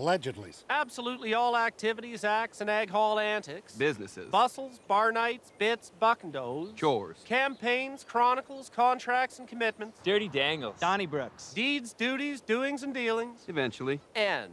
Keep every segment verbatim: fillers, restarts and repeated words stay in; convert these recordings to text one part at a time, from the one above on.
Allegedly. Absolutely all activities, acts, and egg hall antics. Businesses. Bustles, bar nights, bits, buckendos. Chores. Campaigns, chronicles, contracts, and commitments. Dirty dangles. Donnie Brooks. Deeds, duties, doings, and dealings. Eventually. End.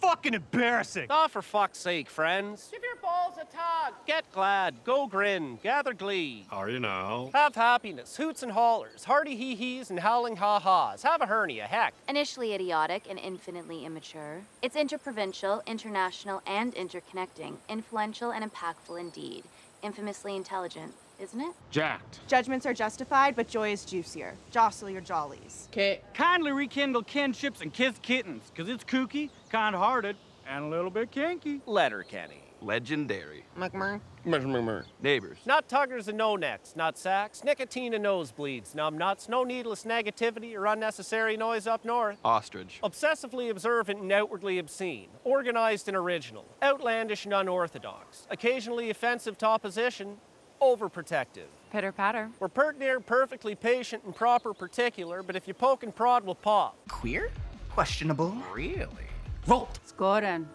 Fucking embarrassing! Oh, for fuck's sake, friends. Give your balls a tug. Get glad, go grin, gather glee. How are you now? Have happiness, hoots and hollers, hearty hee-hees and howling ha-has. Have a hernia, heck. Initially idiotic and infinitely immature, it's interprovincial, international, and interconnecting, influential and impactful indeed. Infamously intelligent, isn't it? Jacked. Judgments are justified, but joy is juicier. Jostle your jollies. Okay. Kindly rekindle kinships and kiss kittens, because it's kooky, kind-hearted, and a little bit kinky. Letterkenny. Legendary. Murmur. Murmur. Neighbors. Not tuggers and no-necks, not sacks, nicotine and nosebleeds, numbnuts, no needless negativity or unnecessary noise up north. Ostrich. Obsessively observant and outwardly obscene, organized and original, outlandish and unorthodox, occasionally offensive to opposition, overprotective. Pitter-patter. We're pert near perfectly patient and proper particular, but if you poke and prod, we'll pop. Queer? Questionable? Really? Vote. Scorin'.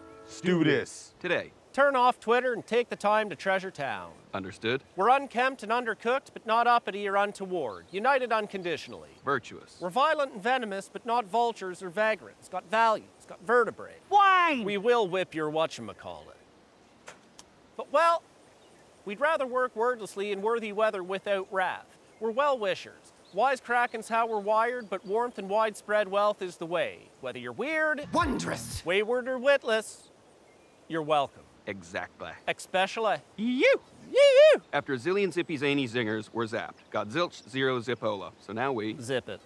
Do this. Today. Turn off Twitter and take the time to treasure town. Understood. We're unkempt and undercooked, but not uppity or untoward. United unconditionally. Virtuous. We're violent and venomous, but not vultures or vagrants. Got values. Got vertebrae. Wine! We will whip your whatchamacallit. But, well, we'd rather work wordlessly in worthy weather without wrath. We're well-wishers. Wisecracking's how we're wired, but warmth and widespread wealth is the way. Whether you're weird, wondrous, wayward or witless, you're welcome. Exactly. Especially you. You. After a zillion zippy zany zingers, we're zapped. Got zilch, zero, zipola. So now we zip it.